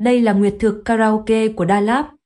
Đây là nguyệt thực karaoke của Da Lab.